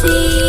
see.